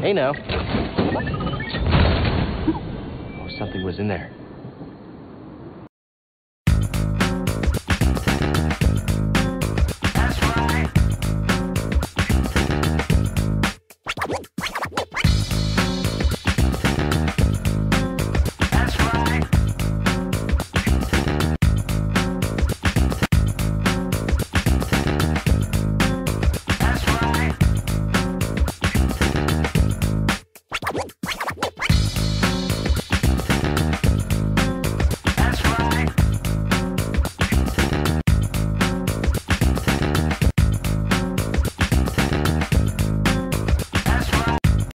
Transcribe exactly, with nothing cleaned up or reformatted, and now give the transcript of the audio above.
Hey, now. Oh, something was in there.